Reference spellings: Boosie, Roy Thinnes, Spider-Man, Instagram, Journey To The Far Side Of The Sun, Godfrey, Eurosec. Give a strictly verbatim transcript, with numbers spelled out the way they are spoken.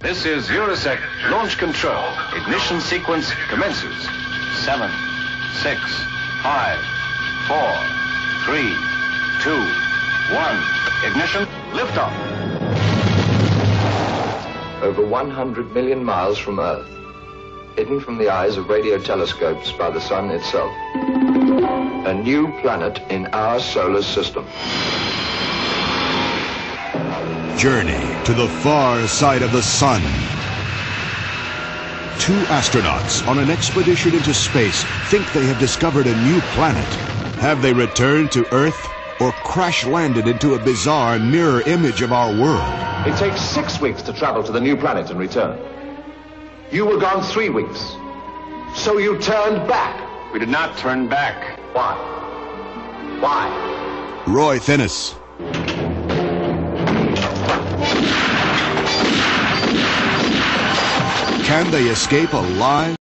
This is Eurosec launch control. Ignition sequence commences. Seven, six, five, four, three, two, one. Ignition, liftoff. Over one hundred million miles from Earth, hidden from the eyes of radio telescopes by the sun itself. A new planet in our solar system. Journey to the far side of the sun. Two astronauts on an expedition into space think they have discovered a new planet. Have they returned to Earth or crash-landed into a bizarre mirror image of our world? It takes six weeks to travel to the new planet and return. You were gone three weeks, so you turned back. We did not turn back. Why? Why? Roy Thinnes. Can they escape alive?